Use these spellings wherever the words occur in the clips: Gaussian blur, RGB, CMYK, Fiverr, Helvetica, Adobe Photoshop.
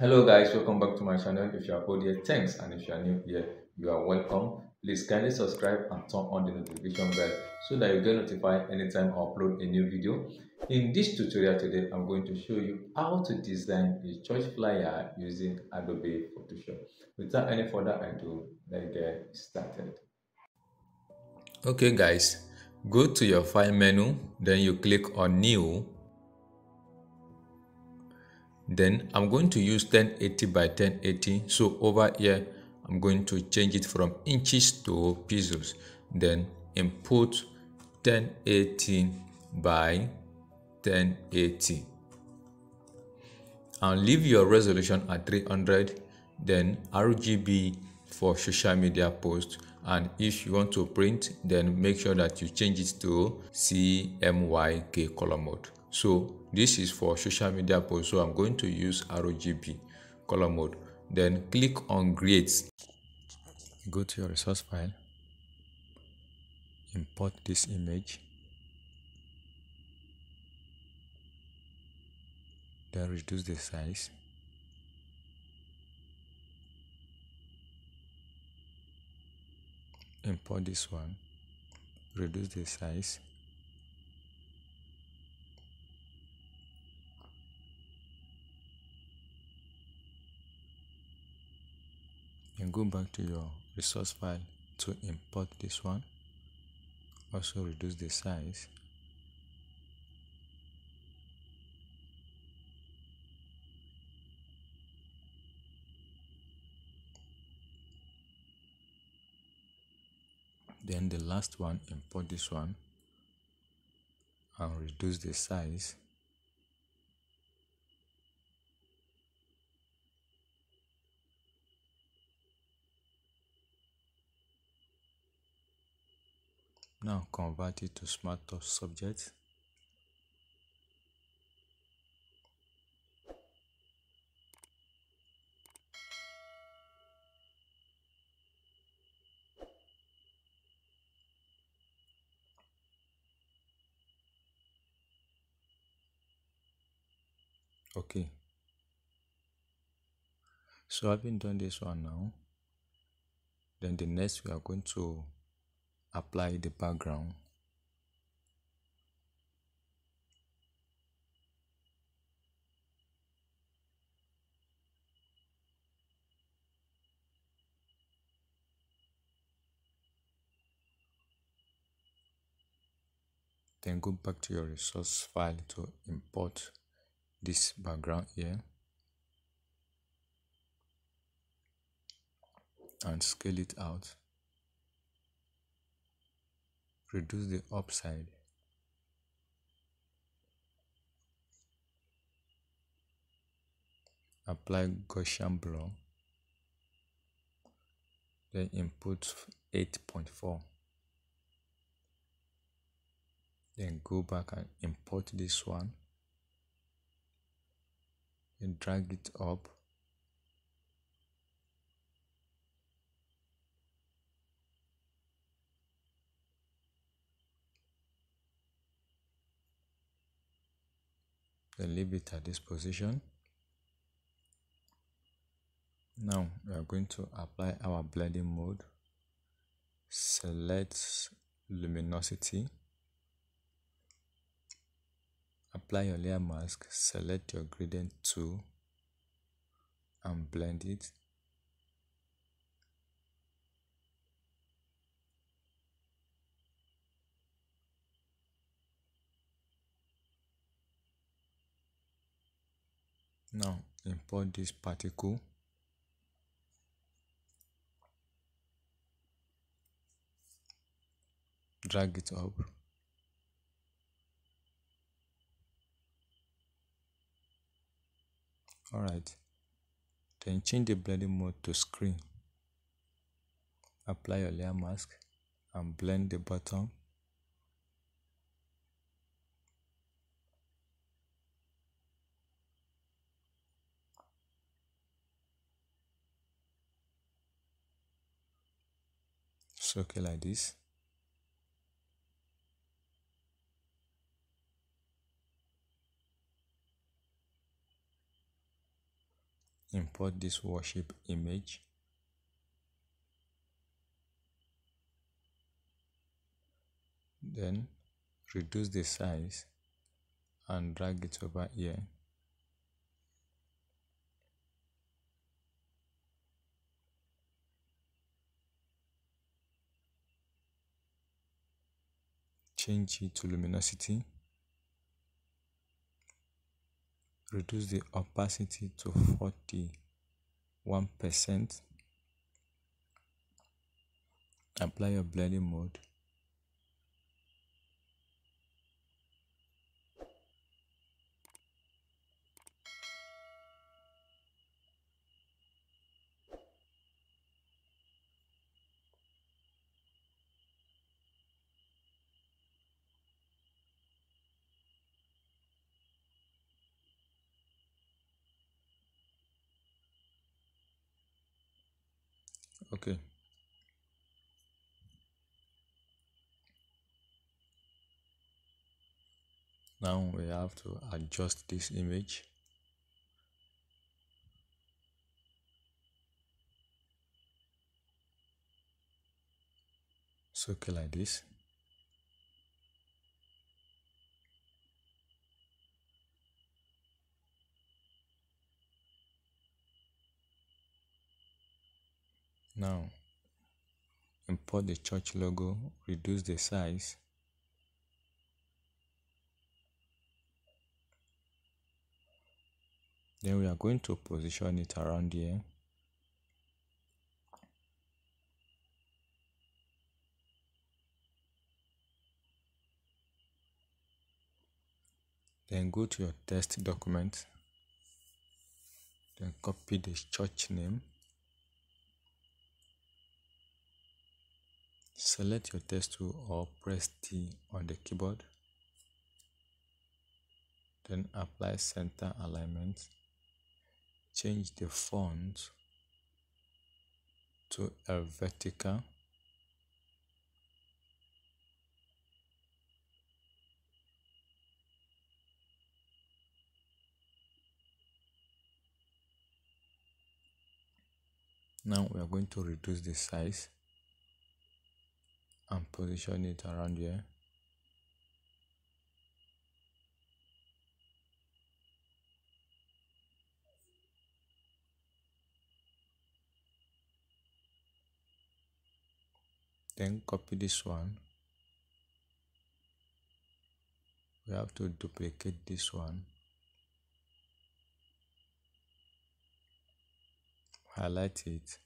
Hello guys, welcome back to my channel. If you are old here, thanks, and if you are new here, you are welcome. Please kindly subscribe and turn on the notification bell so that you get notified anytime I upload a new video. In this tutorial today, I'm going to show you how to design a church flyer using Adobe Photoshop. Without any further ado, let's get started. Okay guys, go to your file menu, then you click on new. Then I'm going to use 1080 by 1080. So over here, I'm going to change it from inches to pixels. Then input 1080 by 1080. And leave your resolution at 300. Then RGB for social media post. And if you want to print, then make sure that you change it to CMYK color mode. So this is for social media post, so I'm going to use RGB color mode. Then click on grades. Go to your resource file. Import this image. Then reduce the size. Import this one. Reduce the size. And go back to your resource file to import this one. Also reduce the size. Then the last one, import this one and reduce the size. Now convert it to Smart Touch Subject. Okay. So having done this one now, then the next we are going to apply the background. Then go back to your resource file to import this background here and scale it out. Reduce the upside. Apply Gaussian blur. Then input 8.4. Then go back and import this one. Then drag it up. Then leave it at this position. Now we are going to apply our blending mode. Select luminosity. Apply your layer mask. Select your gradient tool and blend it. Now import this particle. Drag it up. Alright. Then change the blending mode to screen. Apply your layer mask and blend the bottom. Circle like this. import this worship image. Then reduce the size and drag it over here. Change it to luminosity. Reduce the opacity to 41%. Apply your blending mode. Okay. Now we have to adjust this image. Circle like this. Now, import the church logo, reduce the size, then we are going to position it around here. Then go to your text document, then copy the church name. Select your text tool or press T on the keyboard. Then apply center alignment. Change the font to Helvetica. Now we are going to reduce the size and position it around here. Then copy this one. We have to duplicate this one. Highlight it.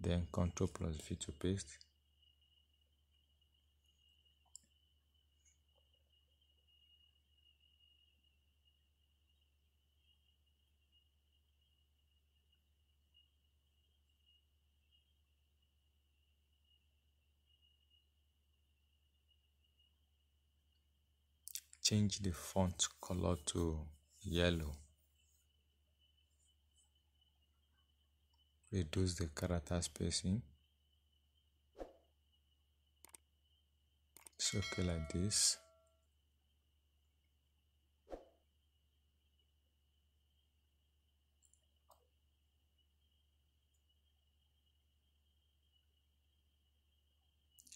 Then Ctrl+V to paste. Change the font color to yellow. Reduce the character spacing. Circle like this.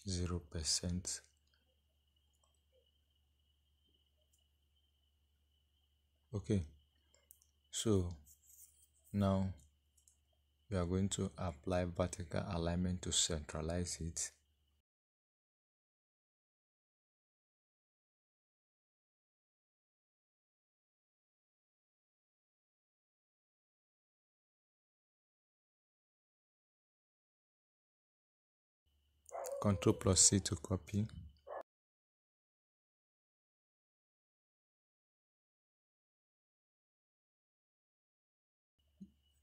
Zero %. Okay, so now we are going to apply vertical alignment to centralize it. Ctrl+C to copy.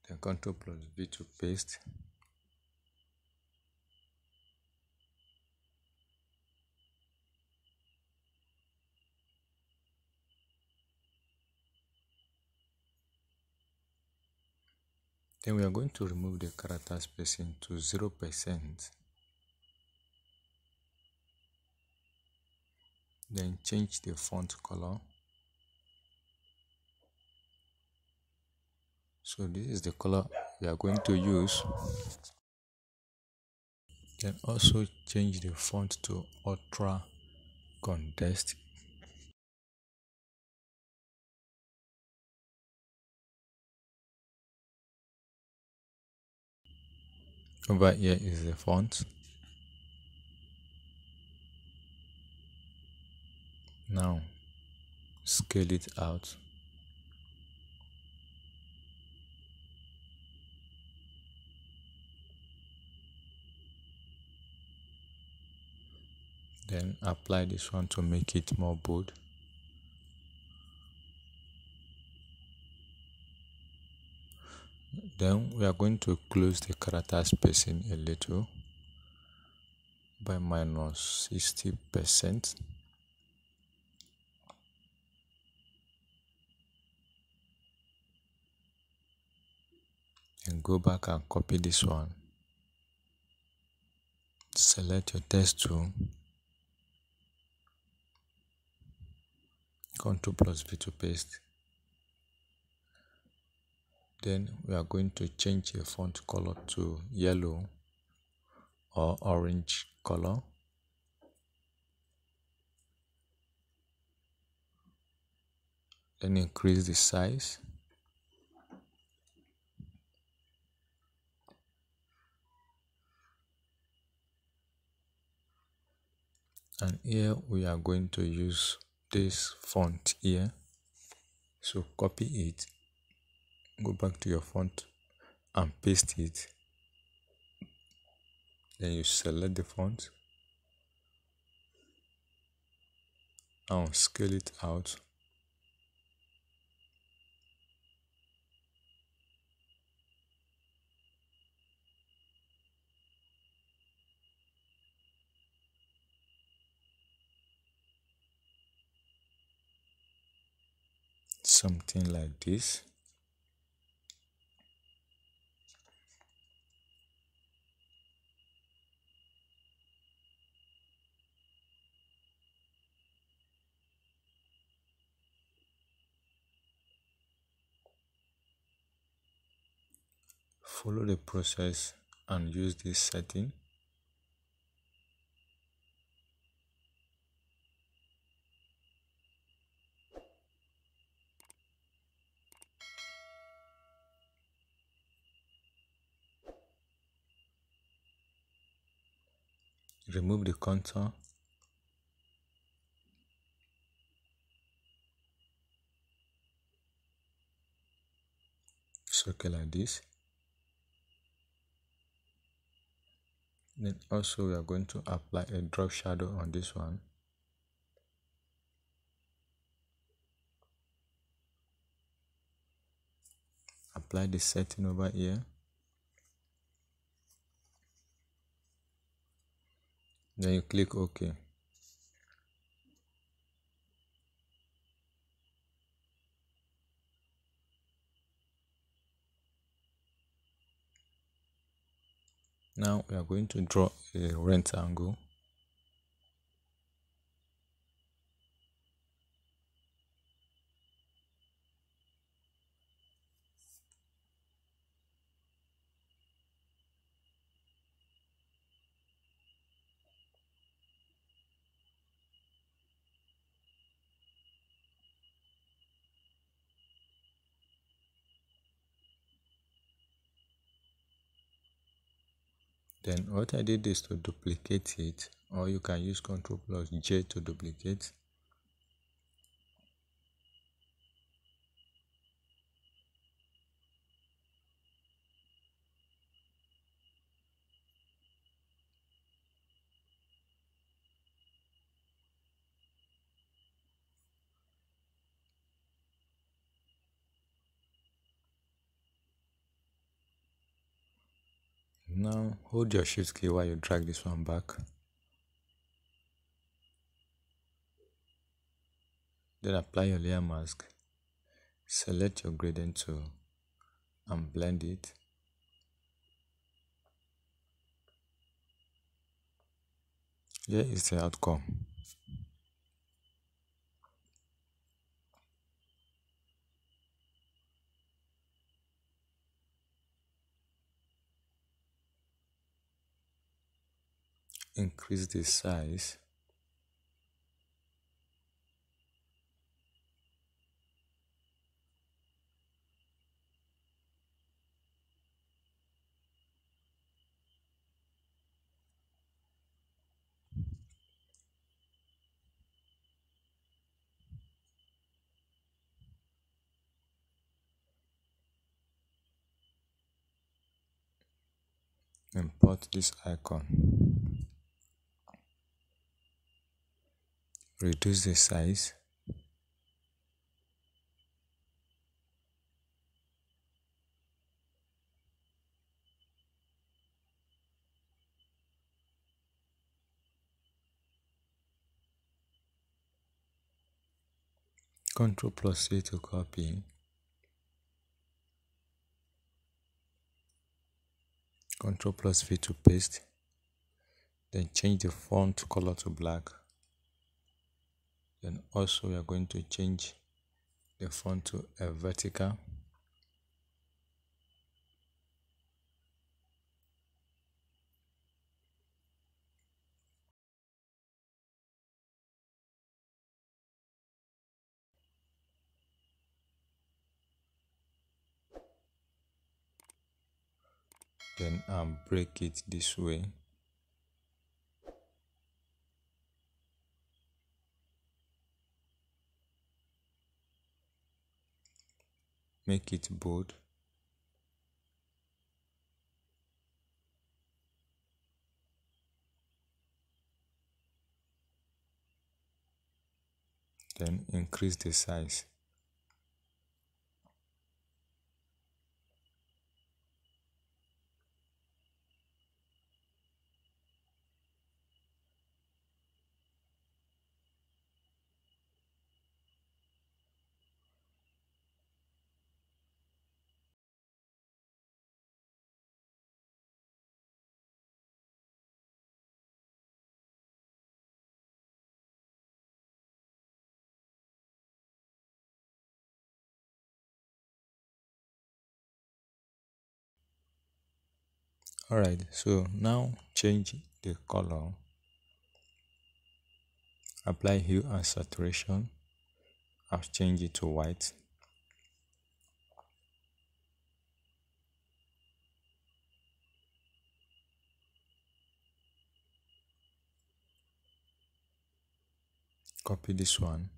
Then Ctrl+V to paste. Then we are going to remove the character spacing to 0%. Then change the font color. So this is the color we are going to use. Then also change the font to ultra condensed. Over here is the font. Now scale it out. Then apply this one to make it more bold. Then we are going to close the character spacing a little by minus 60%. And go back and copy this one. Select your text tool. Ctrl plus V to paste. Then we are going to change the font color to yellow or orange color. Then increase the size. And here we are going to use this font here, so copy it, go back to your font and paste it. Then you select the font and scale it out. Something like this. Follow the process and use this setting. Remove the contour. Circle like this. Then also we are going to apply a drop shadow on this one. Apply the setting over here. Then you click OK. Now we are going to draw a rectangle. Then what I did is to duplicate it, or you can use Ctrl plus J to duplicate. Now hold your shift key while you drag this one back. Then apply your layer mask. Select your gradient tool and blend it. Here is the outcome. increase the size. Import this icon, reduce the size, Ctrl+C to copy, Ctrl+V to paste, then change the font color to black. Then also we are going to change the font to Helvetica. Then break it this way. Make it bold. Then increase the size. Alright, so now change the color, apply hue and saturation. I've changed it to white. Copy this one.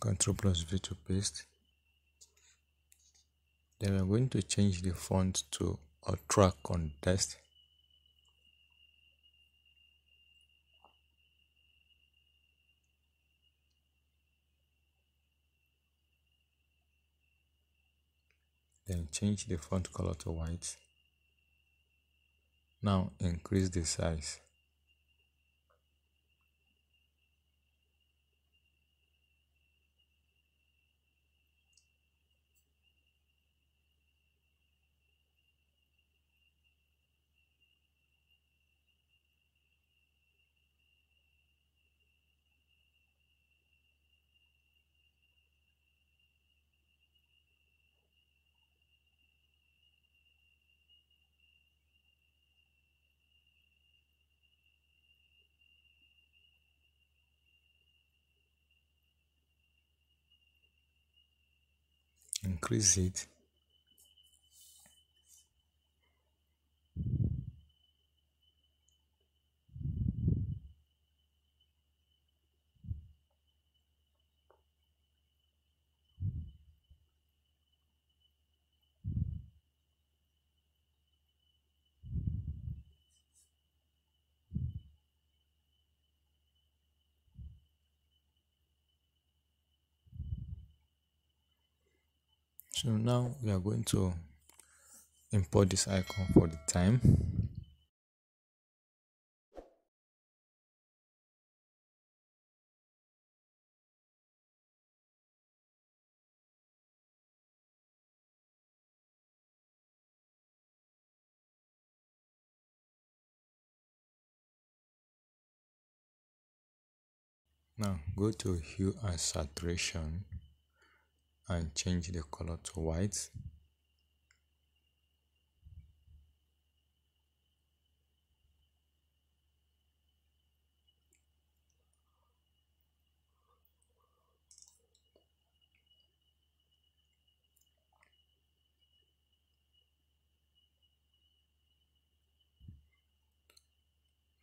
Ctrl+V to paste. Then I'm going to change the font to Ultra Condensed. Then change the font color to white. Now increase the size. Increase it. So now we are going to import this icon for the time. Now go to hue and saturation. and change the color to white.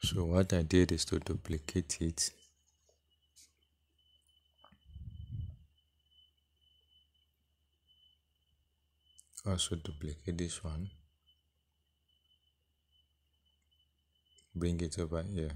So what I did is to duplicate it. Also duplicate this one. Bring it over here.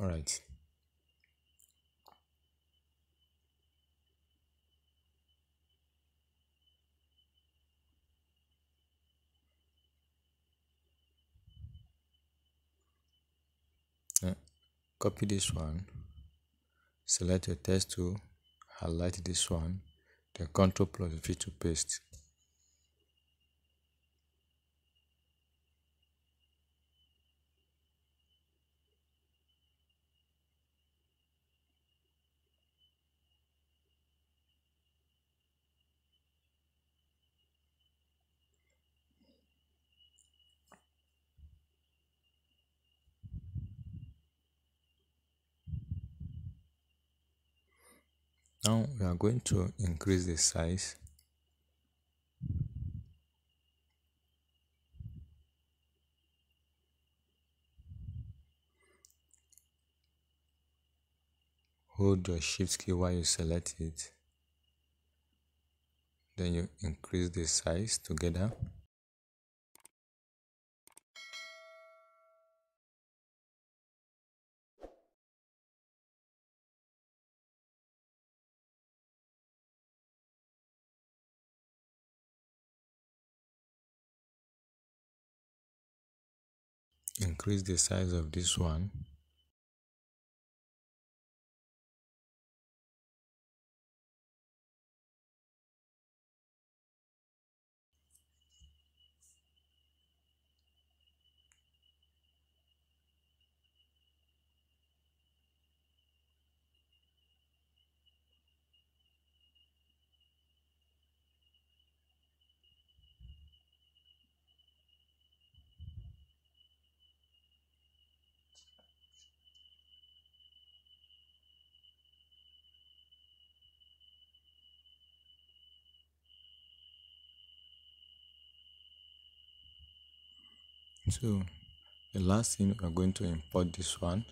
All right. Copy this one, select your text tool, highlight this one, then Ctrl plus V to paste. Now we are going to increase the size. Hold your shift key while you select it. Then you increase the size together. Increase the size of this one. So the last thing, we're going to import this one,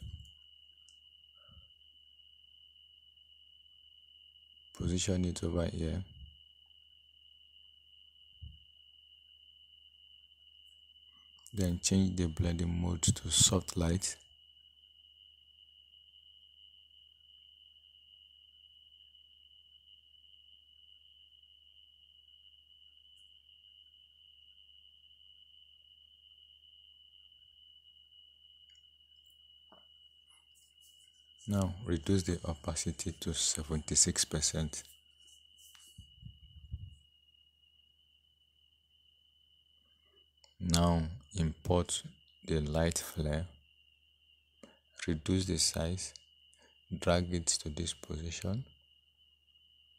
position it over here, then change the blending mode to soft light. Now reduce the opacity to 76%. Now import the light flare, reduce the size, drag it to this position,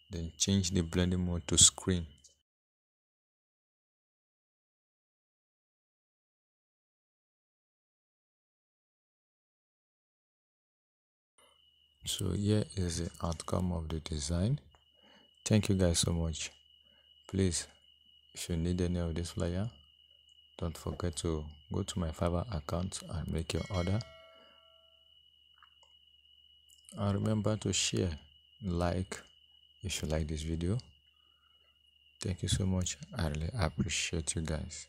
then change the blending mode to screen. So here is the outcome of the design. Thank you guys so much. Please, if you need any of this flyer, don't forget to go to my Fiverr account and make your order. And remember to share, like if you like this video. Thank you so much. I really appreciate you guys.